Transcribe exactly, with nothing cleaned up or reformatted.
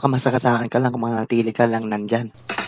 baka masakasahan ka lang kung manatili ka lang nandyan.